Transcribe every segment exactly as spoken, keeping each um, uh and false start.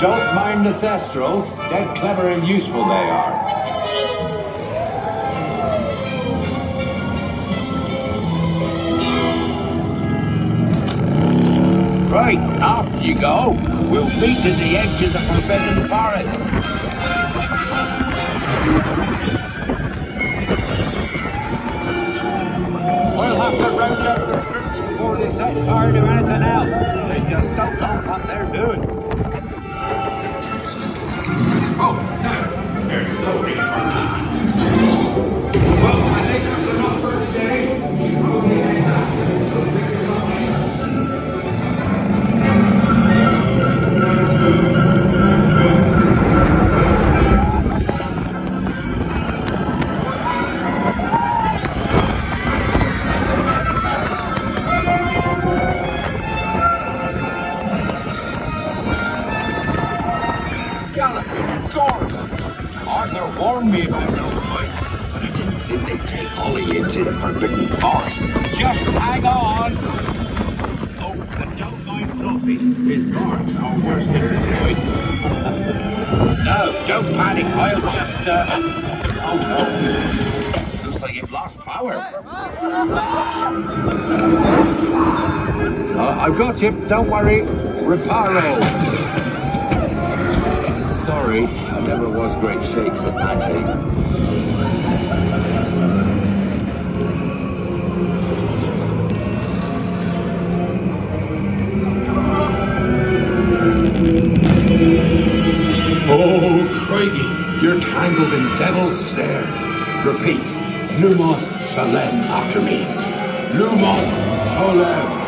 Don't mind the Thestrals, dead clever and useful they are. Right, off you go. We'll meet at the edge of the forbidden forest. We'll have to round up the scripts before they set fire to anything else. They just don't know what they're doing. Oh, now, there's no reason for that. Well, I think that's enough for today. She probably ain't that. Got him, don't worry. Reparo. Sorry, I never was great shakes at magic. Oh, Craigie, you're tangled in devil's snare. Repeat, Lumos Salem after me. Lumos Salem.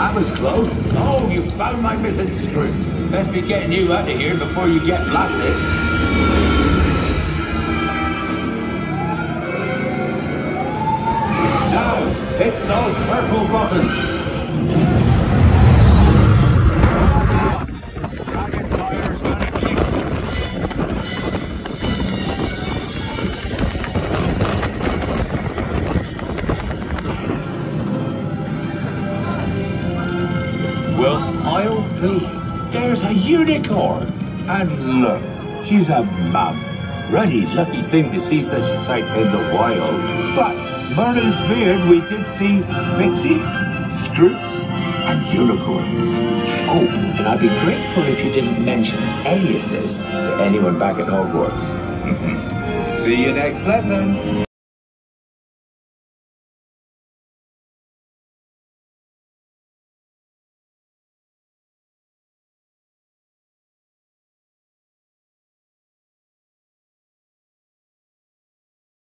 I was close. Oh, you found my missing screws. Best be getting you out of here before you get blasted. Now, hit those purple buttons. Dragon fire's gonna There's a unicorn! And look, she's a mum. Ruddy lucky thing to see such a sight in the wild. But, Murder's Beard, we did see Mixie, Scroots, and unicorns. Oh, and I'd be grateful if you didn't mention any of this to anyone back at Hogwarts. See you next lesson!